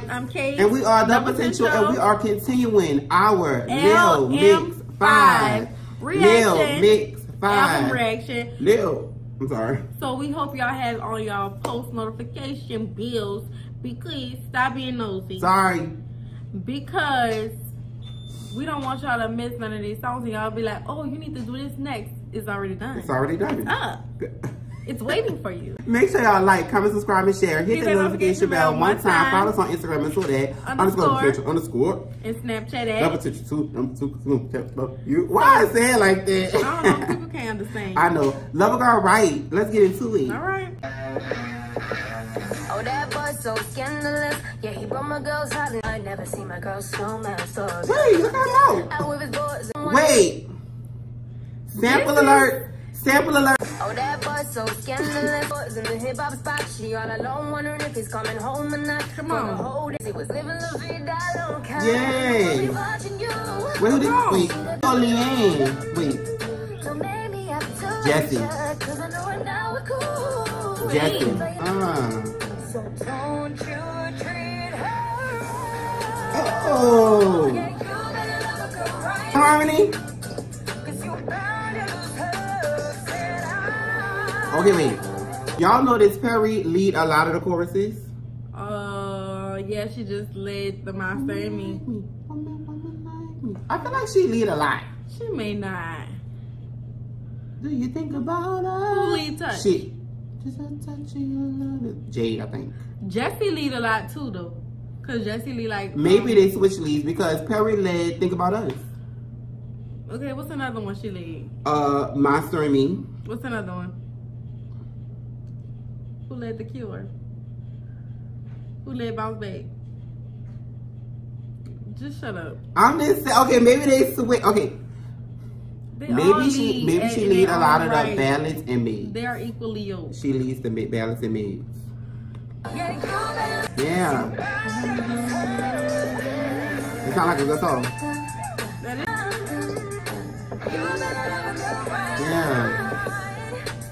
White. I'm Kate. And we are The Potential, and we are continuing our Little Mix 5 reaction. Little Mix 5 reaction. Little. I'm sorry. So we hope y'all have on y'all post notification bills. Please stop being nosy. Sorry. Because we don't want y'all to miss none of these songs and y'all be like, oh, you need to do this next. It's already done. It's already done. It's up. It's waiting for you. Make sure y'all like, comment, subscribe, and share. Hit the notification bell one time. Follow us on Instagram and Twitter @_potential_ and Snapchat @_potential_. Why is that like that? I don't know. People can't understand. I know. Love a girl right. Let's get into it. All right. Oh, that boy's so scandalous. Yeah, he brought my girls out. I never seen my girls so messed up. Wait, look how low. Wait. Sample alert. Sample alert. Oh, that boy's so scandalous. Boys in the hip hop spot. She all alone wondering if he's coming home or not. Come on. He was living la vida loca. Yay. Wait, who did you wait? Oh, Leigh-Anne. Wait. Jesy. Jesy. So don't you treat her. Oh. Harmony. Okay, wait. Y'all know this Perrie lead a lot of the choruses? Yeah, she just led the monster in me. I feel like she lead a lot. She may not. Do you think about us? Who lead touch? She. Just a touch of your love. Jade, I think. Jesy lead a lot too, though. Cause Jesy lead like. Maybe they switch leads because Perrie led Think About Us. Okay, what's another one she lead? Monster and Me. What's another one? Who led The Cure? Who led Bounce Back? Just shut up. I'm just saying, okay, maybe they switch. Okay. They maybe she leads a lot of the ballads and me. They are equally yoked. She leads the ballads and me. Yeah. It sounds like a good song. Yeah.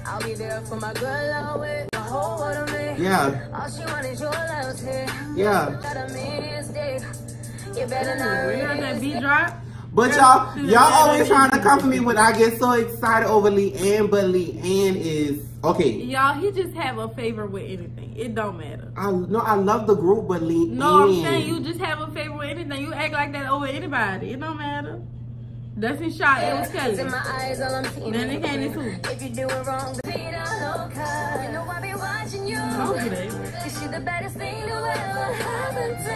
I'll be there for my girl always. Yeah. All she wanted your love here. Yeah. You better not. You heard that beat drop? But y'all always trying to come for me when I get so excited over Leigh-Anne, but Leigh-Anne is okay. Y'all, he just have a favor with anything. It don't matter. I love the group, but Leigh-Anne. No, I'm saying you just have a favor with anything. You act like that over anybody. It don't matter. That's his shot. It was telling. Then it came to if you do it wrong. Is she the baddest thing to ever happen to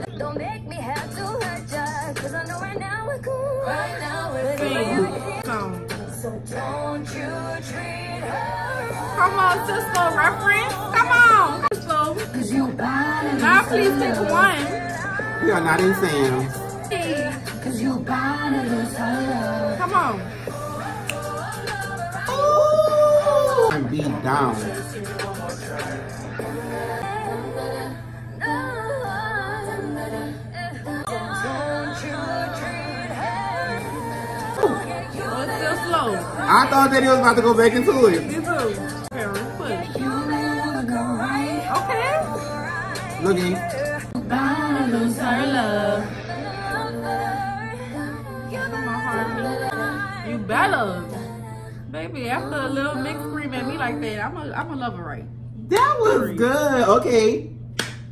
you? Don't make me have to hurt ya, cause I know right now we're cool. Right now we're cool. So don't you treat her. Come on, Sisqó reference. Come on, Sisqó. Cause you bad. Now please pick one. We are not in sound. Hey. Cause you bad and lose her. Come on. Ooh. And be down. I thought that he was about to go back into it. You do. Okay. Looking. Bye, lose her love. You better. Baby, after a Little Mix scream at me like that, I'm a lover, right? That was good. Okay.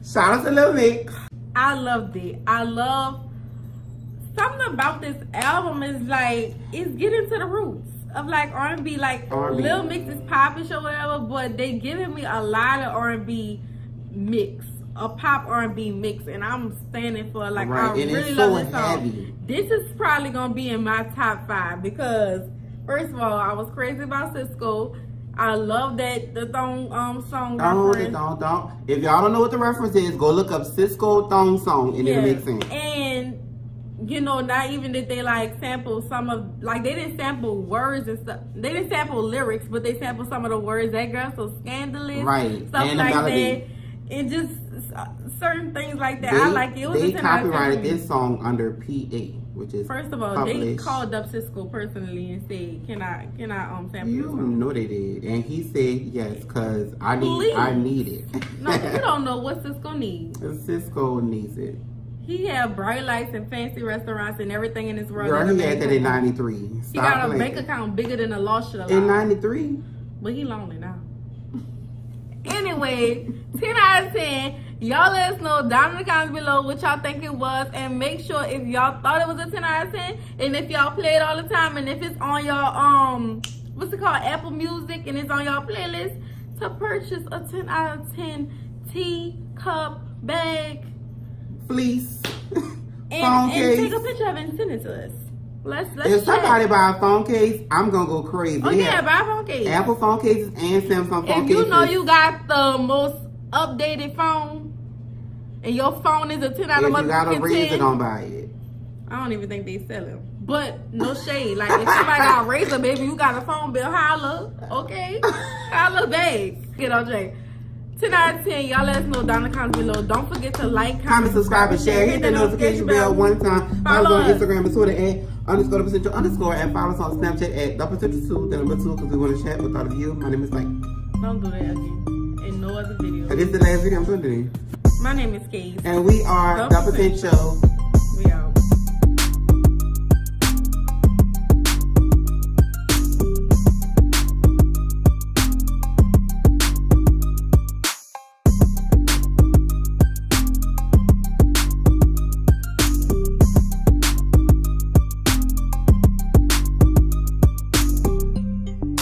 Shout out to Little Mix. I loved it. I love something about this album is like, it's getting to the roots of like R&B, like Little Mix is popish or whatever, but they giving me a lot of R&B mix, a pop R&B mix, and I'm standing for like right. I really love this song. Heavy. This is probably gonna be in my top 5 because first of all, I was crazy about Sisqó. I love that the thong song. Oh, the thong thong. If y'all don't know what the reference is, go look up Sisqó thong song and it'll make sense. And you know, not even that they like sample some of like they didn't sample words and stuff. They didn't sample lyrics, but they sample some of the words. That girl so scandalous, right? Stuff and like that, and just certain things like that. I like it. It was they copyrighted this song under PA. which is first of all, published. They called up Sisqó personally and said, "Can I sample you?" You know they did, and he said yes because I need it. No, you don't know what Sisqó needs. Sisqó needs it. He had bright lights and fancy restaurants and everything in this world. Girl, he had that in '93. He got a bank account bigger than a lost shit in '93. But he lonely now. Anyway, 10 out of 10. Y'all let us know down in the comments below what y'all think it was, and make sure if y'all thought it was a 10 out of 10 and if y'all play it all the time and if it's on your what's it called, Apple Music, and it's on y'all playlist, to purchase a 10 out of 10 tea cup, bag, fleece, and take a picture of it and send it to us. Let's if somebody buy a phone case, I'm gonna go crazy. Oh yeah, buy a phone case. Apple phone cases and Samsung phone cases. If you know you got the most updated phone and your phone is a 10 out of 10. If you got a razor, don't buy it. I don't even think they sell them. But no shade. Like if somebody got a razor, baby, you got a phone bill, holla. Okay? Holla, babe. Get on Jay. 10 out of 10, y'all let us know down in the comments below. Don't forget to like, comment, subscribe, and share. Hit that notification bell one time. Follow us on Instagram and Twitter @_thepotential_, and follow us on Snapchat @thepotential2, because we want to chat with all of you. My name is Leigh. Don't do that again. In no other video. This is the last video I'm going to do. My name is Case. And we are The Potential.